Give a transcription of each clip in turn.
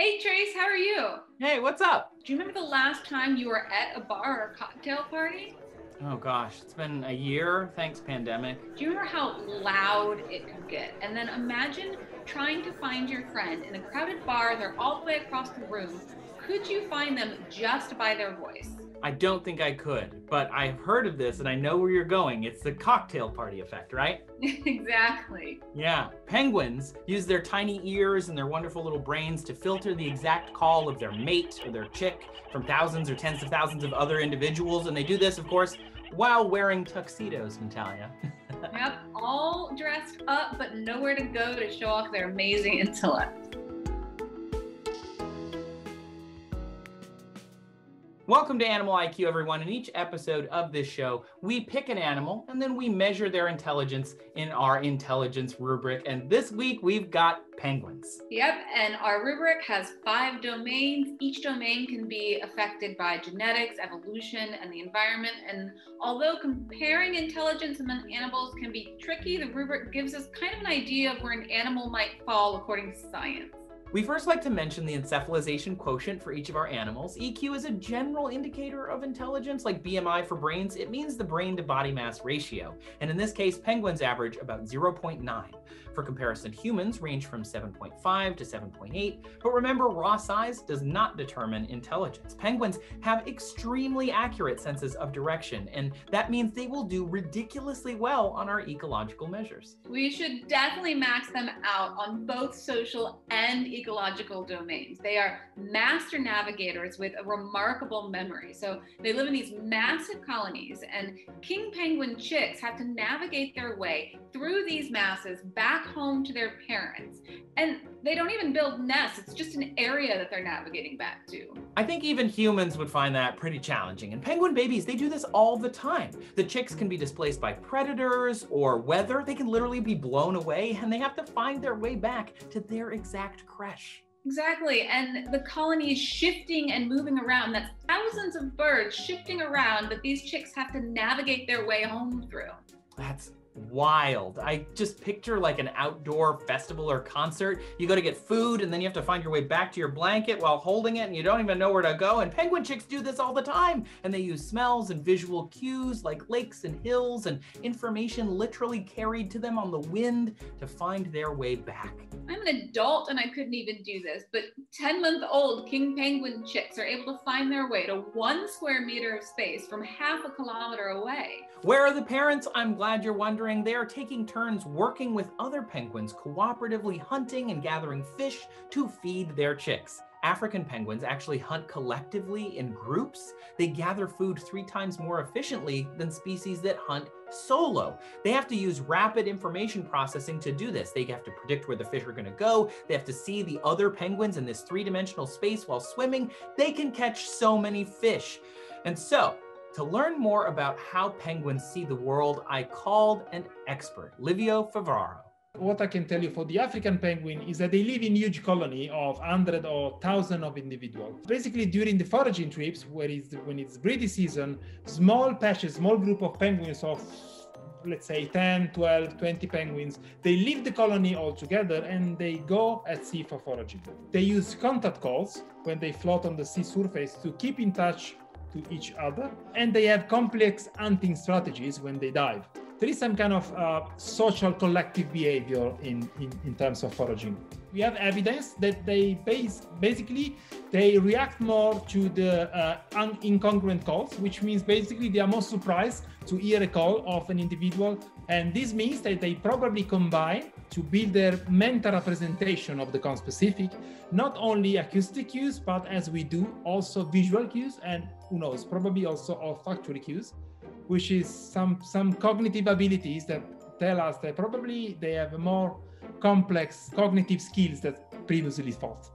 Hey Trace, how are you? Hey, what's up? Do you remember the last time you were at a bar or a cocktail party? Oh gosh, it's been a year, thanks pandemic. Do you remember how loud it could get? And then imagine trying to find your friend in a crowded bar, they're all the way across the room. Could you find them just by their voice? I don't think I could, but I've heard of this and I know where you're going. It's the cocktail party effect, right? Exactly. Yeah. Penguins use their tiny ears and their wonderful little brains to filter the exact call of their mate or their chick from thousands or tens of thousands of other individuals. And they do this, of course, while wearing tuxedos, Natalia. Yep, all dressed up, but nowhere to go to show off their amazing intellect. Welcome to Animal IQ, everyone. In each episode of this show, we pick an animal and then we measure their intelligence in our intelligence rubric. And this week we've got penguins. Yep, and our rubric has 5 domains. Each domain can be affected by genetics, evolution, and the environment. And although comparing intelligence among animals can be tricky, the rubric gives us kind of an idea of where an animal might fall according to science. We first like to mention the encephalization quotient for each of our animals. EQ is a general indicator of intelligence, like BMI for brains. It means the brain to body mass ratio. And in this case, penguins average about 0.9. For comparison, humans range from 7.5 to 7.8. But remember, raw size does not determine intelligence. Penguins have extremely accurate senses of direction, and that means they will do ridiculously well on our ecological measures. We should definitely max them out on both social and ecological domains. They are master navigators with a remarkable memory. So they live in these massive colonies, and king penguin chicks have to navigate their way through these masses back home to their parents. And they don't even build nests. It's just an area that they're navigating back to. I think even humans would find that pretty challenging. And penguin babies, they do this all the time. The chicks can be displaced by predators or weather. They can literally be blown away, and they have to find their way back to their exact crash. Exactly, and the colony is shifting and moving around. That's thousands of birds shifting around that these chicks have to navigate their way home through. That's wild. I just picture like an outdoor festival or concert. You go to get food and then you have to find your way back to your blanket while holding it and you don't even know where to go. And penguin chicks do this all the time. And they use smells and visual cues like lakes and hills and information literally carried to them on the wind to find their way back. I'm an adult and I couldn't even do this, but 10-month-old king penguin chicks are able to find their way to 1 square meter of space from half a kilometer away. Where are the parents? I'm glad you're wondering. They are taking turns working with other penguins, cooperatively hunting and gathering fish to feed their chicks. African penguins actually hunt collectively in groups. They gather food 3 times more efficiently than species that hunt solo. They have to use rapid information processing to do this. They have to predict where the fish are going to go. They have to see the other penguins in this 3-dimensional space while swimming. They can catch so many fish. And so, to learn more about how penguins see the world, I called an expert, Livio Favaro. What I can tell you for the African penguin is that they live in huge colony of 100 or 1,000 of individuals. Basically, during the foraging trips, when it's breeding season, small patches, small group of penguins of, let's say, 10, 12, 20 penguins, they leave the colony all together and they go at sea for foraging. They use contact calls when they float on the sea surface to keep in touch to each other, and they have complex hunting strategies when they dive. There is some kind of social collective behavior in terms of foraging. We have evidence that they basically react more to the incongruent calls, which means basically they are more surprised to hear a call of an individual. And this means that they probably combine to build their mental representation of the conspecific, not only acoustic cues, but as we do, also visual cues, and who knows, probably also olfactory cues, which is some cognitive abilities that tell us that probably they have more complex cognitive skills than previously thought.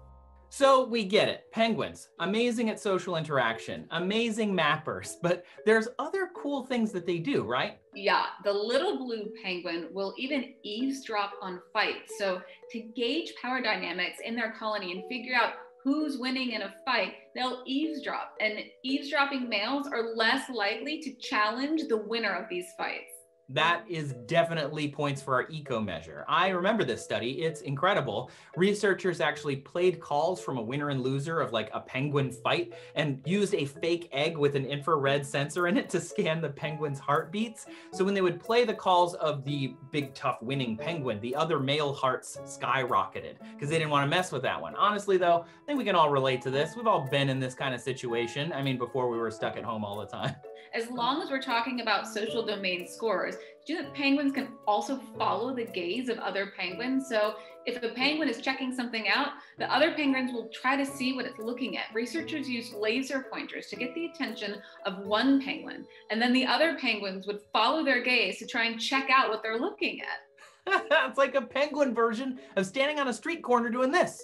So we get it. Penguins, amazing at social interaction, amazing mappers, but there's other cool things that they do, right? Yeah, the little blue penguin will even eavesdrop on fights. So to gauge power dynamics in their colony and figure out who's winning in a fight, they'll eavesdrop. And eavesdropping males are less likely to challenge the winner of these fights. That is definitely points for our eco measure. I remember this study, it's incredible. Researchers actually played calls from a winner and loser of like a penguin fight and used a fake egg with an infrared sensor in it to scan the penguin's heartbeats. So when they would play the calls of the big tough winning penguin, the other male hearts skyrocketed because they didn't want to mess with that one. Honestly though, I think we can all relate to this. We've all been in this kind of situation. I mean, before we were stuck at home all the time. As long as we're talking about social domain scores, do you know that penguins can also follow the gaze of other penguins? So if a penguin is checking something out, the other penguins will try to see what it's looking at. Researchers used laser pointers to get the attention of one penguin, and then the other penguins would follow their gaze to try and check out what they're looking at. It's like a penguin version of standing on a street corner doing this.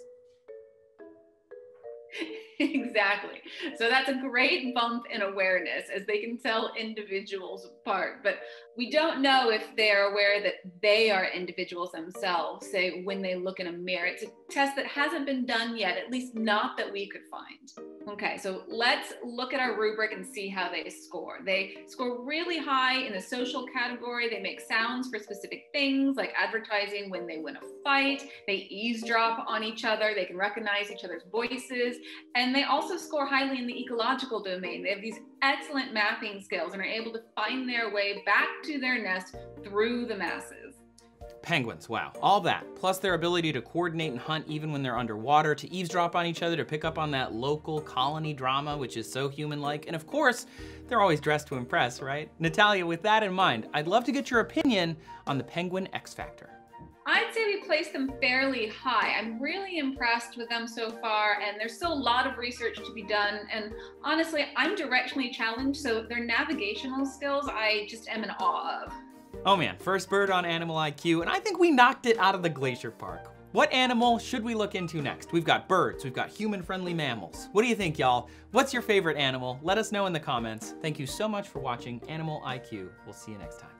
Exactly. So that's a great bump in awareness as they can tell individuals apart. But we don't know if they're aware that they are individuals themselves, say when they look in a mirror. It's a test that hasn't been done yet, at least not that we could find. Okay, so let's look at our rubric and see how they score. They score really high in the social category. They make sounds for specific things like advertising when they win a fight. They eavesdrop on each other. They can recognize each other's voices. And they also score highly in the ecological domain. They have these excellent mapping skills and are able to find their way back to their nest through the masses. Penguins, wow, all that. Plus their ability to coordinate and hunt even when they're underwater, to eavesdrop on each other, to pick up on that local colony drama, which is so human-like. And of course, they're always dressed to impress, right? Natalia, with that in mind, I'd love to get your opinion on the penguin X factor. I'd say we place them fairly high. I'm really impressed with them so far, and there's still a lot of research to be done. And honestly, I'm directionally challenged, so their navigational skills, I just am in awe of. Oh man, first bird on Animal IQ, and I think we knocked it out of the glacier park. What animal should we look into next? We've got birds, we've got human-friendly mammals. What do you think, y'all? What's your favorite animal? Let us know in the comments. Thank you so much for watching Animal IQ. We'll see you next time.